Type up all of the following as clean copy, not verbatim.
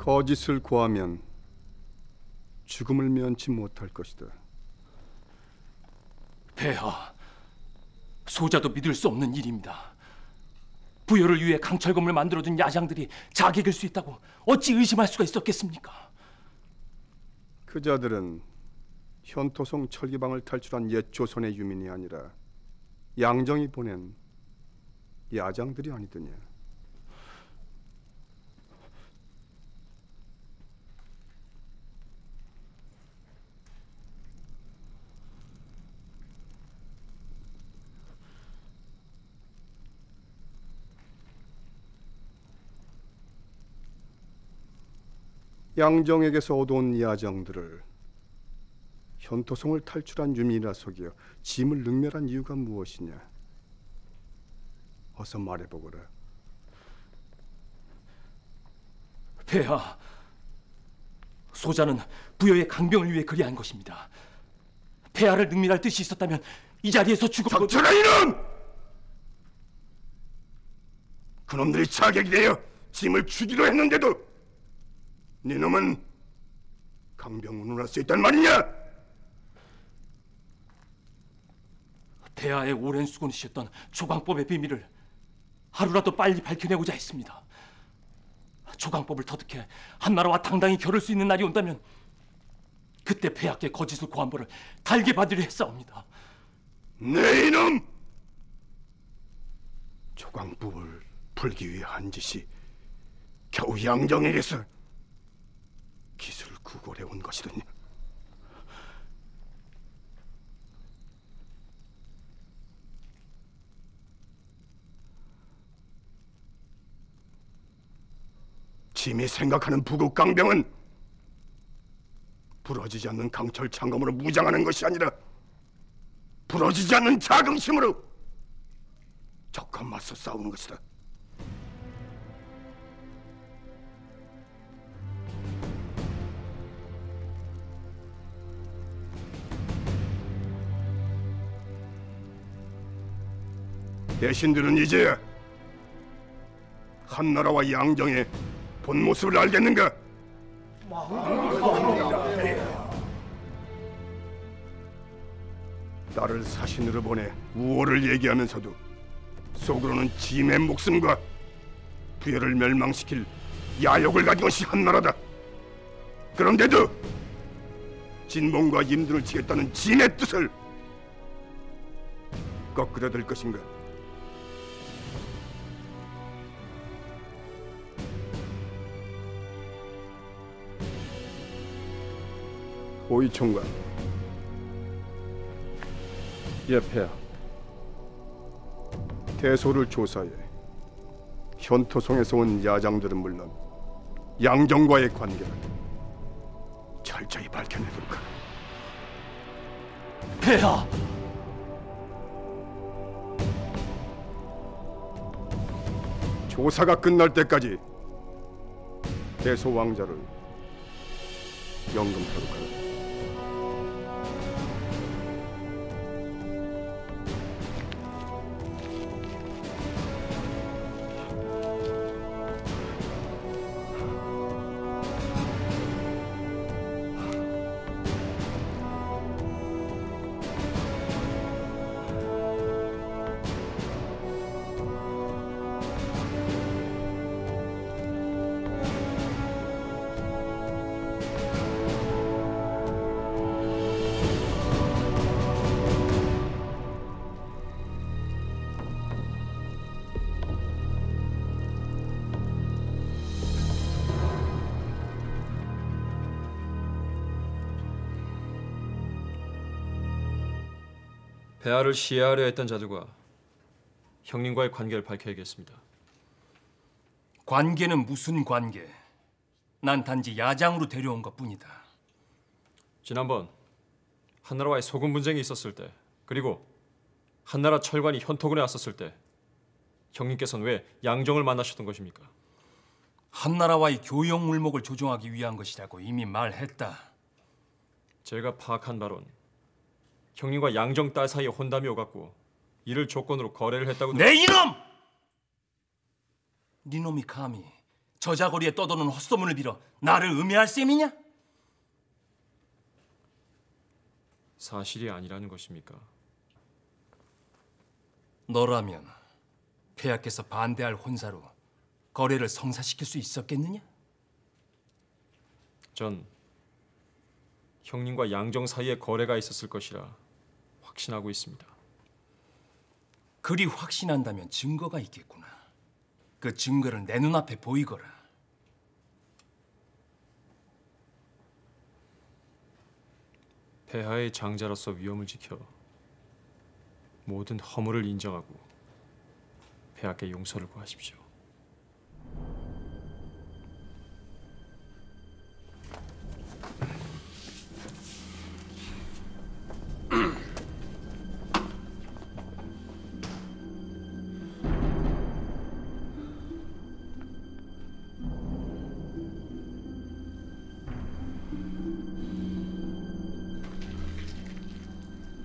거짓을 고하면 죽음을 면치 못할 것이다. 폐하, 소자도 믿을 수 없는 일입니다. 부여를 위해 강철검을 만들어둔 야장들이 자객일 수 있다고 어찌 의심할 수가 있었겠습니까? 그 자들은 현토성 철기방을 탈출한 옛 조선의 유민이 아니라 양정이 보낸 야장들이 아니더냐. 양정에게서 얻어온 야장들을 현토성을 탈출한 유민이라 속여 짐을 능멸한 이유가 무엇이냐? 어서 말해보거라. 폐하, 소자는 부여의 강병을 위해 그리한 것입니다. 폐하를 능멸할 뜻이 있었다면 이 자리에서 죽어... 닥쳐라 이놈! 그놈들이 자객이 되어 짐을 주기로 했는데도 네놈은 강병운을 할 수 있단 말이냐? 폐하의 오랜 수건이셨던 조광법의 비밀을 하루라도 빨리 밝혀내고자 했습니다. 조광법을 터득해 한나라와 당당히 겨룰 수 있는 날이 온다면 그때 폐하께 거짓을 고한 벌을 달게 받으려 했사옵니다. 네 이놈! 조광법을 풀기 위해 한 짓이 겨우 양정에게서 기술을 구걸해 온 것이더냐. 짐이 생각하는 부국 강병은 부러지지 않는 강철 창검으로 무장하는 것이 아니라 부러지지 않는 자긍심으로 적과 맞서 싸우는 것이다. 대신들은 이제 한나라와 양정의 본 모습을 알겠는가? 딸을 사신으로 보내 우호를 얘기하면서도 속으로는 짐의 목숨과 부여를 멸망시킬 야욕을 가진 것이 한나라다. 그런데도 진봉과 임두를 치겠다는 짐의 뜻을 꺾으려들 것인가? 오이총관. 예, 폐하. 대소를 조사해 현토성에서 온 야장들은 물론 양정과의 관계를 철저히 밝혀내볼까. 폐하! 조사가 끝날 때까지 대소 왕자를 연금 터득하라. 폐하를 시해하려 했던 자들과 형님과의 관계를 밝혀야겠습니다. 관계는 무슨 관계? 난 단지 야장으로 데려온 것뿐이다. 지난번 한나라와의 소금 분쟁이 있었을 때, 그리고 한나라 철관이 현토군에 왔었을 때 형님께서는 왜 양정을 만나셨던 것입니까? 한나라와의 교역 물목을 조정하기 위한 것이라고 이미 말했다. 제가 파악한 바론 형님과 양정 딸 사이에 혼담이 오갔고 이를 조건으로 거래를 했다고. 내 이놈! 니놈이 감히 저자거리에 떠도는 헛소문을 빌어 나를 음해할 셈이냐? 사실이 아니라는 것입니까? 너라면 폐하께서 반대할 혼사로 거래를 성사시킬 수 있었겠느냐? 전 형님과 양정 사이에 거래가 있었을 것이라 확신하고 있습니다. 그리 확신한다면 증거가 있겠구나. 그 증거를 내 눈앞에 보이거라. 폐하의 장자로서 위엄을 지켜 모든 허물을 인정하고 폐하께 용서를 구하십시오.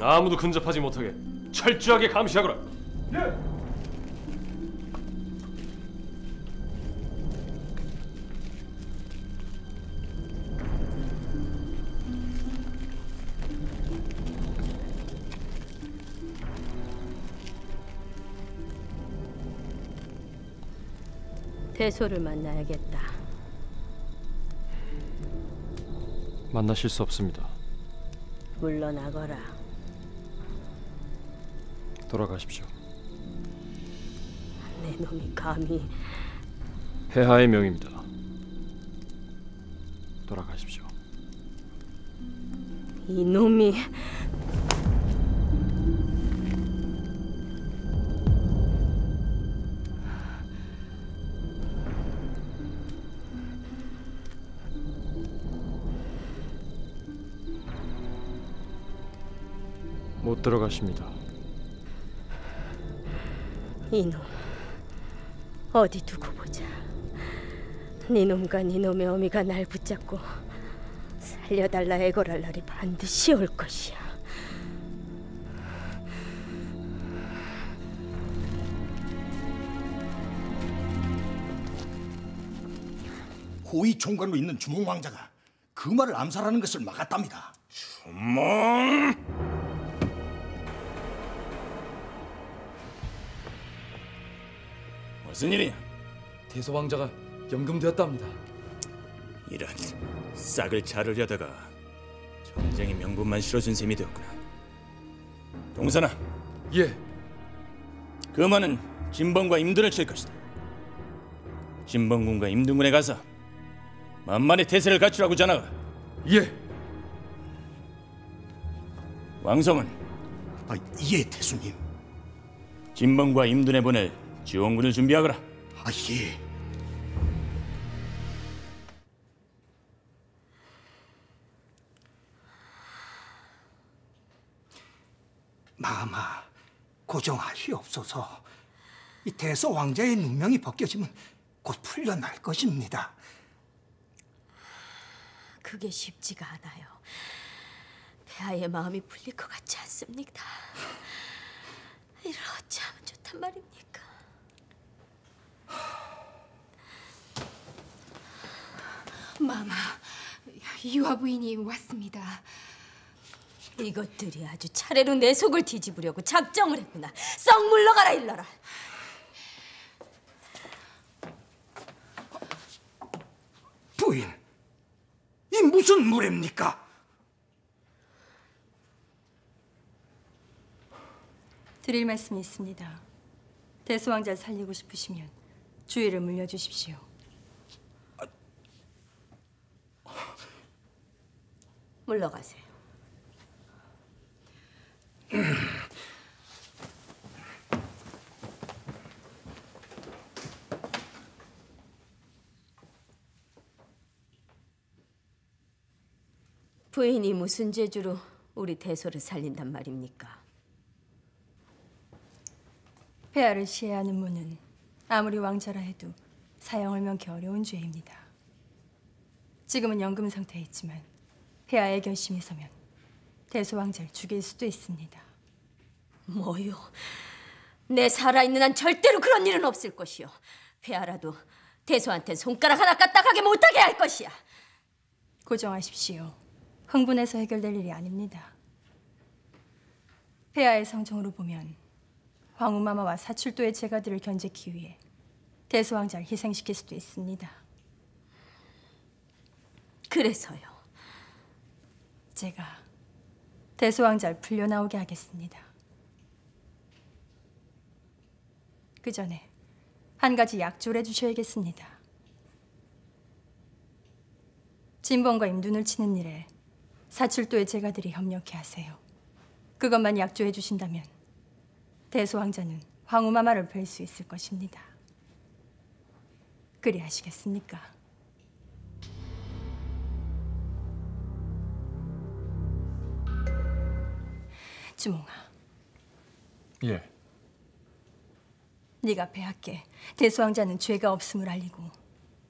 아무도 근접하지 못하게 철저하게 감시하거라. 예. 대소를 만나야겠다. 만나실 수 없습니다. 물러나거라. 돌아가십시오. 내 놈이 감히. 폐하의 명입니다. 돌아가십시오. 이 놈이. 못 들어가십니다. 이놈, 어디 두고 보자. 니놈과 니놈의 어미가 날 붙잡고 살려달라 애걸할 날이 반드시 올 것이야. 호위 총관으로 있는 주몽 왕자가 그 말을 암살하는 것을 막았답니다. 주몽! 무슨 일이야? 대소 왕자가 연금되었답니다. 이런, 싹을 자르려다가 정쟁의 명분만 실어준 셈이 되었구나. 동선아. 예. 금화는 진번과 임둔을 칠 것이다. 진번군과 임둔군에 가서 만만의 태세를 갖추라고 전하라. 예. 왕성은? 아, 예, 태수님. 진번과 임둔에 보낼 지원군을 준비하거라. 아, 예. 마마, 고정하시옵소서. 이 대소 왕자의 누명이 벗겨지면 곧 풀려날 것입니다. 그게 쉽지가 않아요. 폐하의 마음이 풀릴 것 같지 않습니다. 이를 어찌하면 좋단 말입니까? 마마, 유화 부인이 왔습니다. 이것들이 아주 차례로 내 속을 뒤집으려고 작정을 했구나. 썩 물러가라, 일러라. 부인, 이 무슨 무례입니까? 드릴 말씀이 있습니다. 대소 왕자를 살리고 싶으시면 주의를 물려주십시오. 물러가세요. 부인이 무슨 재주로 우리 대소를 살린단 말입니까? 폐하를 시해하는 무는 아무리 왕자라 해도 사형을 면치 어려운 죄입니다. 지금은 연금 상태에 있지만 폐하의 결심이 서면 대소 왕자를 죽일 수도 있습니다. 뭐요? 내 살아있는 한 절대로 그런 일은 없을 것이요. 폐하라도 대소한텐 손가락 하나 까딱하게 못하게 할 것이야. 고정하십시오. 흥분해서 해결될 일이 아닙니다. 폐하의 성정으로 보면 황후마마와 사출도의 제가들을 견제하기 위해 대소왕자를 희생시킬 수도 있습니다. 그래서요? 제가 대소왕자를 풀려나오게 하겠습니다. 그 전에 한 가지 약조를 해주셔야겠습니다. 진번과 임둔을 치는 일에 사출도의 제가들이 협력해 하세요. 그것만 약조해 주신다면 대소왕자는 황후마마를 뵐 수 있을 것입니다. 그리하시겠습니까? 주몽아. 예. 네가 폐하께 대소왕자는 죄가 없음을 알리고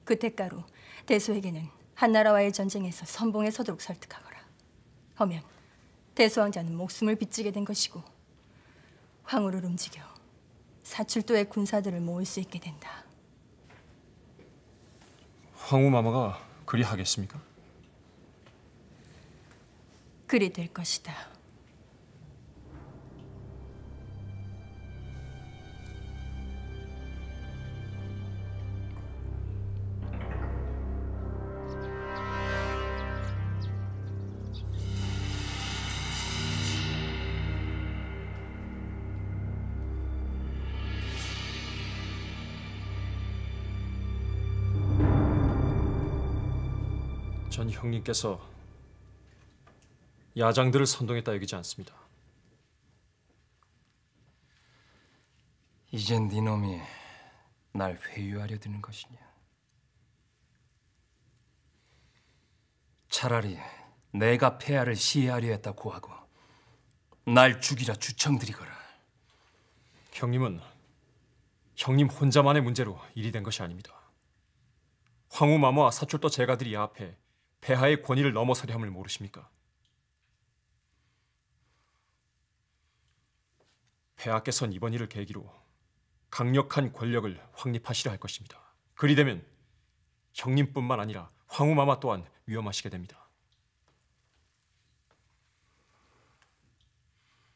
그 대가로 대소에게는 한나라와의 전쟁에서 선봉에 서도록 설득하거라. 하면 대소왕자는 목숨을 빚지게 된 것이고 황후를 움직여 사출도의 군사들을 모을 수 있게 된다. 황후마마가 그리 하겠습니까? 그리 될 것이다. 전 형님께서 야장들을 선동했다 여기지 않습니다. 이젠 네 놈이 날 회유하려 드는 것이냐? 차라리 내가 폐하를 시해하려 했다 고하고 날 죽이라 주청드리거라. 형님은 형님 혼자만의 문제로 일이 된 것이 아닙니다. 황후마마와 사출도 제가들이 앞에 폐하의 권위를 넘어서려 함을 모르십니까? 폐하께서는 이번 일을 계기로 강력한 권력을 확립하시려 할 것입니다. 그리 되면 형님뿐만 아니라 황후마마 또한 위험하시게 됩니다.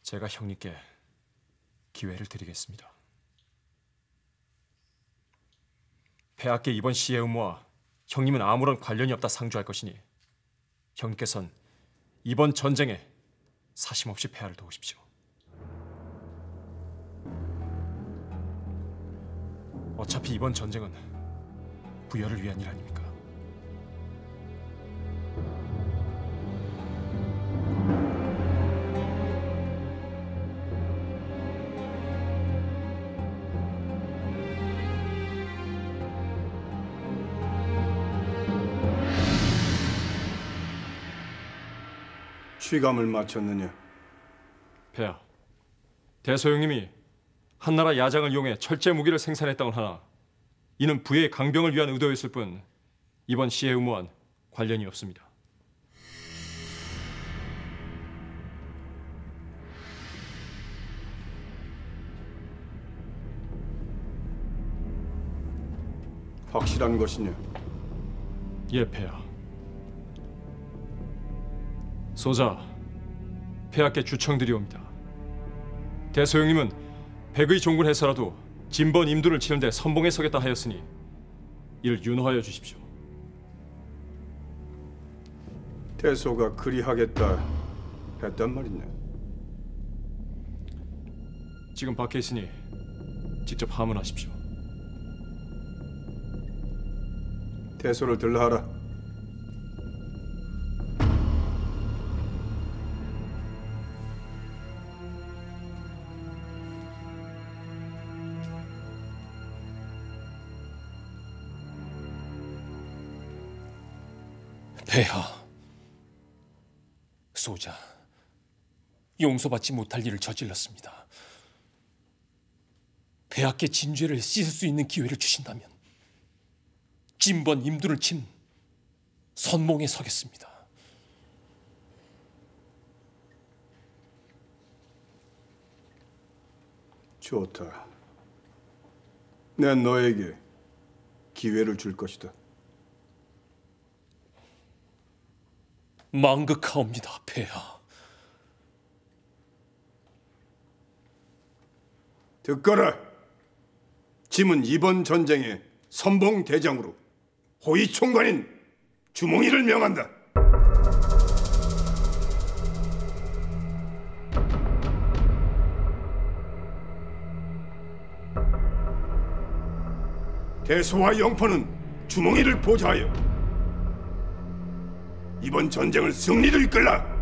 제가 형님께 기회를 드리겠습니다. 폐하께 이번 시의 음모와 형님은 아무런 관련이 없다 상주할 것이니 형님께서는 이번 전쟁에 사심없이 폐하를 도우십시오. 어차피 이번 전쟁은 부여를 위한 일 아닙니까? 취감을 마쳤느냐? 폐하, 대소 형님이 한나라 야장을 이용해 철제 무기를 생산했다곤 하나 이는 부의 강병을 위한 의도였을 뿐 이번 시의 음모와는 관련이 없습니다. 확실한 것이냐? 예, 폐하. 소자, 폐하께 주청드리옵니다. 대소 형님은 백의 종군해서라도 진번 임두를 치는데 선봉에 서겠다 하였으니 이를 윤허하여 주십시오. 대소가 그리하겠다 했단 말이냐? 지금 밖에 있으니 직접 하문하십시오. 대소를 들라하라. 폐하, 소자, 용서받지 못할 일을 저질렀습니다. 폐하께 진죄를 씻을 수 있는 기회를 주신다면 진번 임두를 친 선봉에 서겠습니다. 좋다. 난 너에게 기회를 줄 것이다. 망극하옵니다, 폐하. 듣거라. 짐은 이번 전쟁의 선봉대장으로 호위총관인 주몽이를 명한다. 대소와 영포는 주몽이를 보좌하여 이번 전쟁을 승리로 이끌라.